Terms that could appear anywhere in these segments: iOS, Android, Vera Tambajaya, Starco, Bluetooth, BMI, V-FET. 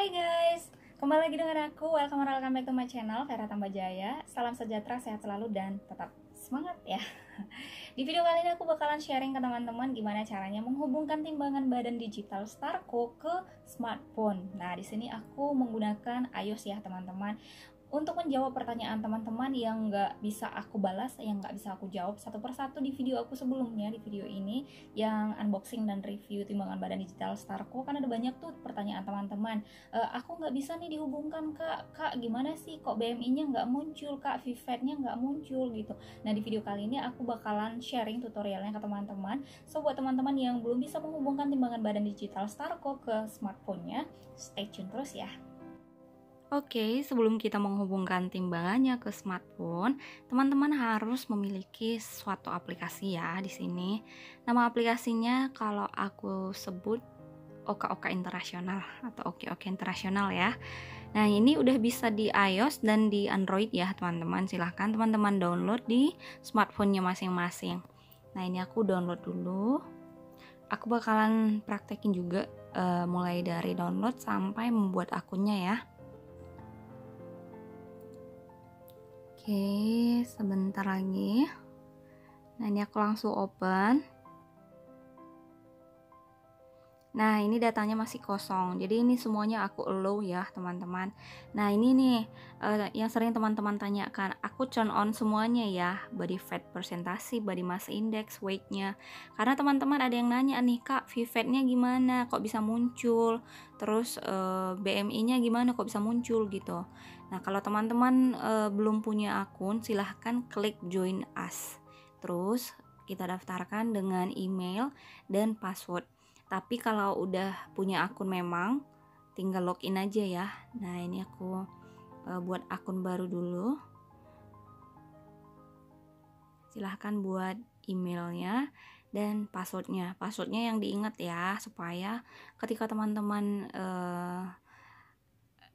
Hai guys, kembali lagi dengan aku. Welcome back to my channel, Vera Tambajaya. Salam sejahtera, sehat selalu, dan tetap semangat ya. Di video kali ini aku bakalan sharing ke teman-teman gimana caranya menghubungkan timbangan badan digital Starco ke smartphone. Nah, di sini aku menggunakan iOS ya teman-teman. Untuk menjawab pertanyaan teman-teman yang nggak bisa aku balas, yang nggak bisa aku jawab satu persatu di video aku sebelumnya, di video ini yang unboxing dan review timbangan badan digital Starco, kan ada banyak tuh pertanyaan teman-teman. Aku nggak bisa nih dihubungkan kak, gimana sih kok BMI-nya nggak muncul kak, V-FET-nya nggak muncul gitu. Nah di video kali ini aku bakalan sharing tutorialnya ke teman-teman. So buat teman-teman yang belum bisa menghubungkan timbangan badan digital Starco ke smartphone-nya, stay tune terus ya. Oke, sebelum kita menghubungkan timbangannya ke smartphone, teman-teman harus memiliki suatu aplikasi ya di sini. Nama aplikasinya kalau aku sebut Oka-Oka Internasional atau Oke-Oke Internasional ya. Nah, ini udah bisa di iOS dan di Android ya, teman-teman. Silahkan teman-teman download di smartphone-nya masing-masing. Nah, ini aku download dulu. Aku bakalan praktekin juga mulai dari download sampai membuat akunnya ya. Oke, sebentar lagi. Nah, ini aku langsung open. Nah, ini datanya masih kosong. Jadi ini semuanya aku allow ya, teman-teman. Nah, ini nih yang sering teman-teman tanyakan, aku turn on semuanya ya, body fat persentase, body mass index, weight-nya. Karena teman-teman ada yang nanya nih, Kak, V-fat-nya gimana? Kok bisa muncul? Terus BMI-nya gimana? Kok bisa muncul gitu? Nah, kalau teman-teman belum punya akun, silahkan klik join us. Terus kita daftarkan dengan email dan password. Tapi kalau udah punya akun memang, tinggal login aja ya. Nah, ini aku buat akun baru dulu. Silahkan buat emailnya dan passwordnya. Passwordnya yang diingat ya, supaya ketika teman-teman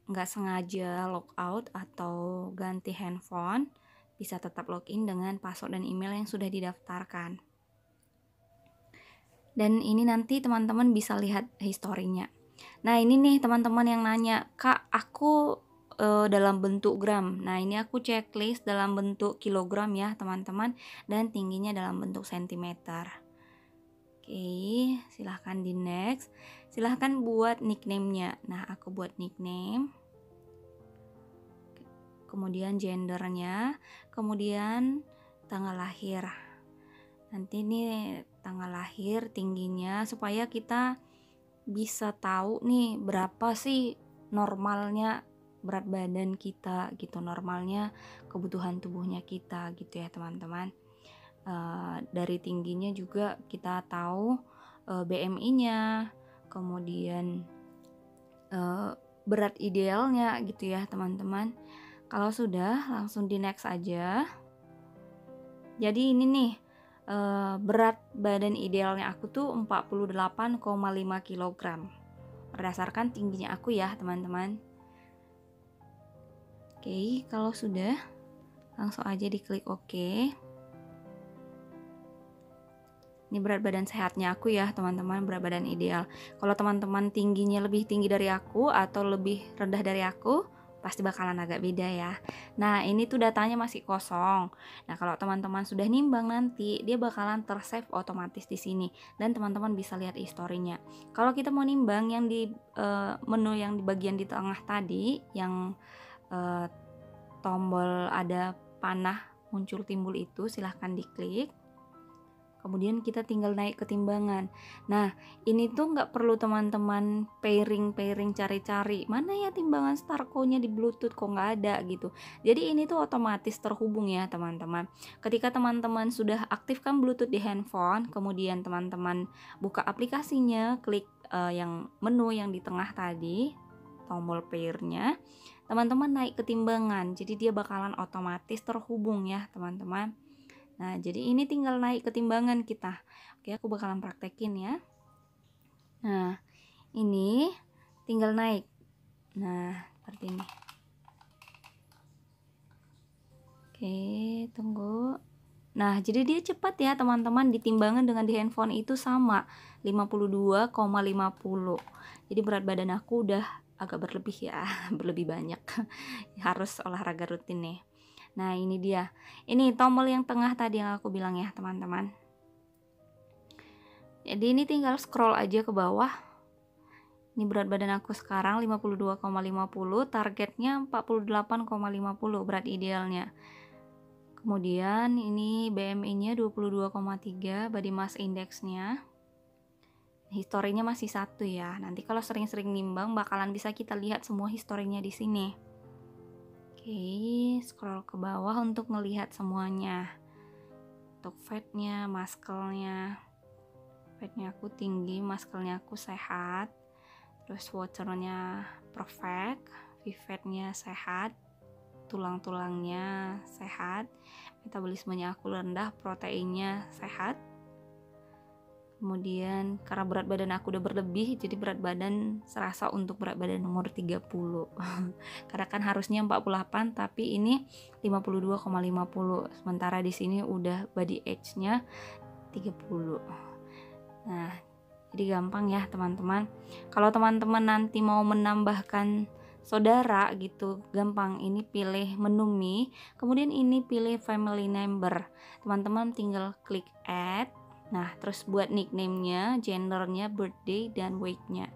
nggak sengaja logout atau ganti handphone, bisa tetap login dengan password dan email yang sudah didaftarkan. Dan ini nanti teman-teman bisa lihat historinya. Nah ini nih teman-teman yang nanya, Kak, aku dalam bentuk gram. Nah ini aku checklist dalam bentuk kilogram ya teman-teman, dan tingginya dalam bentuk sentimeter. Oke, silahkan di next. Silahkan buat nickname-nya. Nah, aku buat nickname. Kemudian gendernya, kemudian tanggal lahir. Nanti nih tanggal lahir, tingginya, supaya kita bisa tahu nih berapa sih normalnya berat badan kita gitu, normalnya kebutuhan tubuhnya kita gitu ya teman-teman. Dari tingginya juga kita tahu BMI-nya, kemudian berat idealnya gitu ya teman-teman. Kalau sudah, langsung di next aja. Jadi ini nih berat badan idealnya aku tuh 48,5 kg berdasarkan tingginya aku ya teman-teman. Oke, kalau sudah langsung aja diklik oke. Ini berat badan sehatnya aku ya teman-teman, berat badan ideal. Kalau teman-teman tingginya lebih tinggi dari aku atau lebih rendah dari aku, pasti bakalan agak beda ya. Nah ini tuh datanya masih kosong. Nah kalau teman-teman sudah nimbang nanti, dia bakalan tersave otomatis di sini dan teman-teman bisa lihat historinya. Kalau kita mau nimbang yang di menu yang di bagian di tengah tadi, yang tombol ada panah muncul timbul itu, silahkan diklik. Kemudian kita tinggal naik ke timbangan. Nah, ini tuh nggak perlu teman-teman pairing-pairing cari-cari. Mana ya timbangan Starco-nya di Bluetooth kok nggak ada gitu. Jadi ini tuh otomatis terhubung ya teman-teman. Ketika teman-teman sudah aktifkan Bluetooth di handphone, kemudian teman-teman buka aplikasinya, klik yang menu yang di tengah tadi, tombol pairnya, teman-teman naik ke timbangan. Jadi dia bakalan otomatis terhubung ya teman-teman. Nah, jadi ini tinggal naik ke timbangan kita. Oke, aku bakalan praktekin ya. Nah, ini tinggal naik. Nah, seperti ini. Oke, tunggu. Nah, jadi dia cepat ya teman-teman, ditimbangan dengan di handphone itu sama 52,50. Jadi berat badan aku udah agak berlebih ya, berlebih banyak. Harus olahraga rutin nih. Nah, ini dia. Ini tombol yang tengah tadi yang aku bilang ya, teman-teman. Jadi ini tinggal scroll aja ke bawah. Ini berat badan aku sekarang 52,50, targetnya 48,50 berat idealnya. Kemudian ini BMI-nya 22,3, body mass index-nya. Historinya masih 1 ya. Nanti kalau sering-sering nimbang bakalan bisa kita lihat semua historinya di sini. Oke, scroll ke bawah untuk melihat semuanya. Untuk fat-nya, muscle-nya. Fat-nya aku tinggi, muscle-nya aku sehat. Terus water-nya perfect, V-FET-nya sehat. Tulang-tulangnya sehat, metabolismenya aku rendah, proteinnya sehat. Kemudian karena berat badan aku udah berlebih, jadi berat badan serasa untuk berat badan nomor 30. Karena kan harusnya 48, tapi ini 52,50. Sementara di sini udah body age-nya 30. Nah, jadi gampang ya teman-teman. Kalau teman-teman nanti mau menambahkan saudara gitu, gampang. Ini pilih menu mie, kemudian ini pilih family member. Teman-teman tinggal klik add. Nah, terus buat nickname-nya, gendernya, birthday, dan weight-nya.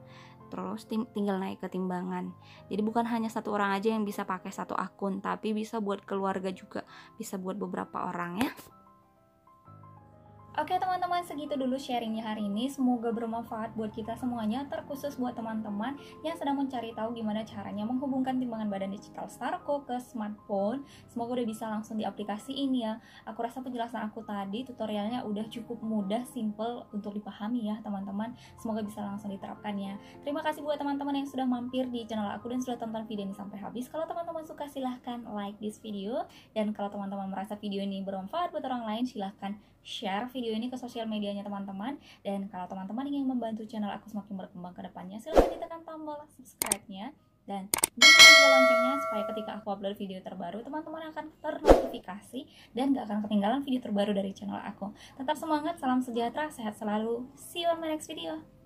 Terus tinggal naik ke timbangan. Jadi bukan hanya satu orang aja yang bisa pakai satu akun, tapi bisa buat keluarga juga, bisa buat beberapa orang ya. Oke teman-teman, segitu dulu sharingnya hari ini. Semoga bermanfaat buat kita semuanya, terkhusus buat teman-teman yang sedang mencari tahu gimana caranya menghubungkan timbangan badan digital Starco ke smartphone. Semoga udah bisa langsung di aplikasi ini ya. Aku rasa penjelasan aku tadi, tutorialnya udah cukup mudah, simple untuk dipahami ya teman-teman. Semoga bisa langsung diterapkan ya. Terima kasih buat teman-teman yang sudah mampir di channel aku dan sudah tonton video ini sampai habis. Kalau teman-teman suka, silahkan like this video. Dan kalau teman-teman merasa video ini bermanfaat buat orang lain, silahkan share video ini ke sosial medianya teman-teman. Dan kalau teman-teman ingin membantu channel aku semakin berkembang ke depannya, silahkan ditekan tombol subscribe-nya dan nyalakan juga loncengnya, supaya ketika aku upload video terbaru, teman-teman akan ternotifikasi dan gak akan ketinggalan video terbaru dari channel aku. Tetap semangat, salam sejahtera, sehat selalu. See you on my next video.